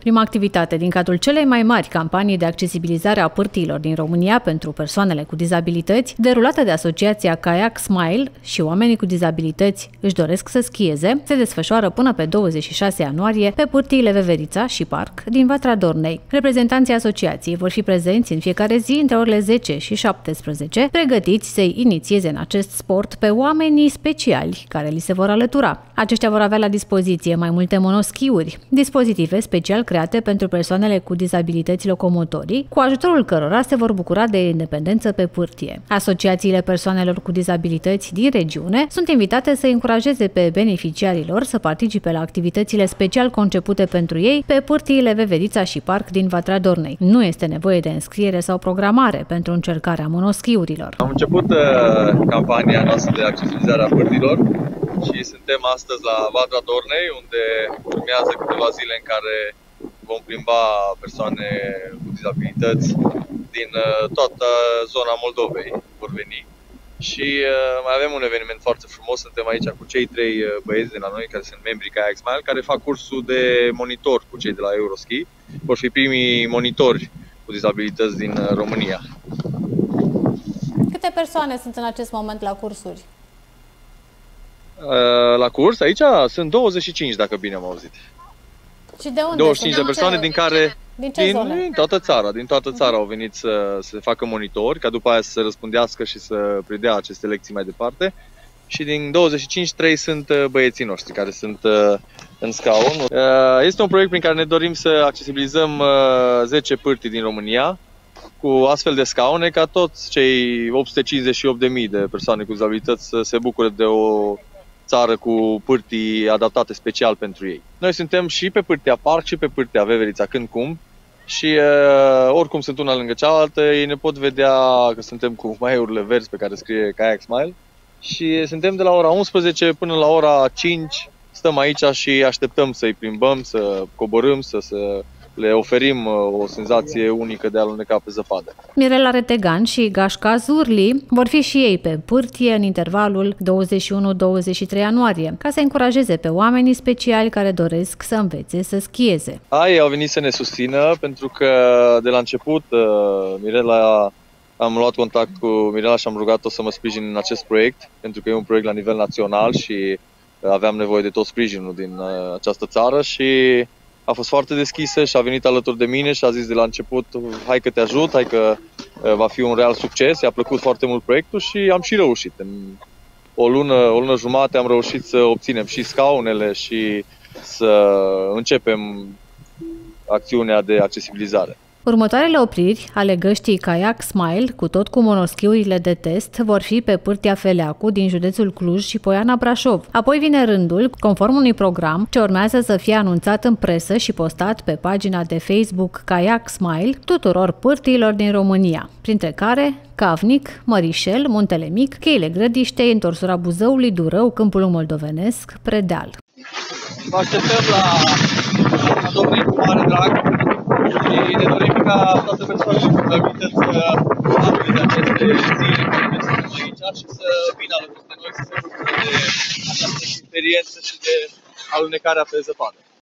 Prima activitate din cadrul celei mai mari campanii de accesibilizare a pârtiilor din România pentru persoanele cu dizabilități, derulată de asociația Kayak Smile și Oamenii cu Dizabilități își doresc să schieze, se desfășoară până pe 26 ianuarie pe pârtiile Veverița și Parc din Vatra Dornei. Reprezentanții asociației vor fi prezenți în fiecare zi între orele 10 și 17, pregătiți să-i inițieze în acest sport pe oamenii speciali care li se vor alătura. Aceștia vor avea la dispoziție mai multe monoschiuri, dispozitive special create pentru persoanele cu dizabilități locomotorii, cu ajutorul cărora se vor bucura de independență pe pârtie. Asociațiile persoanelor cu dizabilități din regiune sunt invitate să încurajeze pe beneficiarii lor să participe la activitățile special concepute pentru ei pe pârtiile Veverița și Parc din Vatra Dornei. Nu este nevoie de înscriere sau programare pentru încercarea monoschiurilor. Am început campania noastră de accesibilizare a pârtilor și suntem astăzi la Vatra Dornei, unde urmează câteva zile în care vom plimba persoane cu dizabilități din toată zona Moldovei, vor veni. Și mai avem un eveniment foarte frumos, suntem aici cu cei trei băieți de la noi care sunt membri CAEXMIL, care fac cursul de monitor cu cei de la Euroski. Vor fi primii monitori cu dizabilități din România. Câte persoane sunt în acest moment la cursuri? La curs aici sunt 25, dacă bine am auzit. Și de unde? 25 de persoane, din care din toată țara, au venit să facă monitori, ca după aia să se răspundească și să predea aceste lecții mai departe. Și din 25, 3 sunt băieții noștri care sunt în scaun. Este un proiect prin care ne dorim să accesibilizăm 10 pârtii din România cu astfel de scaune, ca toți cei 858.000 de persoane cu dizabilități să se bucure de o țară cu pârtii adaptate special pentru ei. Noi suntem și pe pârtia Parc și pe pârtia Veverița, când cum, și oricum sunt una lângă cealaltă, ei ne pot vedea că suntem cu maiurile verzi pe care scrie Kayak Smile și suntem de la ora 11 până la ora 5, stăm aici și așteptăm să-i plimbăm, să coborâm, să le oferim o senzație unică de a aluneca pe zăpadă. Mirela Retegan și Gașca Zurli vor fi și ei pe pârtie în intervalul 21-23 ianuarie, ca să încurajeze pe oamenii speciali care doresc să învețe să schieze. Ei au venit să ne susțină, pentru că de la început Mirela, am luat contact cu Mirela și am rugat-o să mă sprijin în acest proiect, pentru că e un proiect la nivel național și aveam nevoie de tot sprijinul din această țară și a fost foarte deschisă și a venit alături de mine și a zis de la început, hai că te ajut, hai că va fi un real succes. I-a plăcut foarte mult proiectul și am și reușit. În o lună jumate am reușit să obținem și scaunele și să începem acțiunea de accesibilizare. Următoarele opriri ale găștii Kayak Smile, cu tot cu monoschiurile de test, vor fi pe pârtia Feleacu din județul Cluj și Poiana Brașov. Apoi vine rândul, conform unui program, ce urmează să fie anunțat în presă și postat pe pagina de Facebook Kayak Smile tuturor pârtiilor din România, printre care Cavnic, Mărișel, Muntele Mic, Cheile Grădiștei, Întorsura Buzăului, Durău, Câmpulul Moldovenesc, Predeal. Vă așteptăm la domnii cu mare drag și ne dorim ca toate persoanele cu dizabilități să aprinde aceste zile care ne suntem aici și să vină alături de noi, să se bucure de această experiență și de alunecarea pe zăpadă.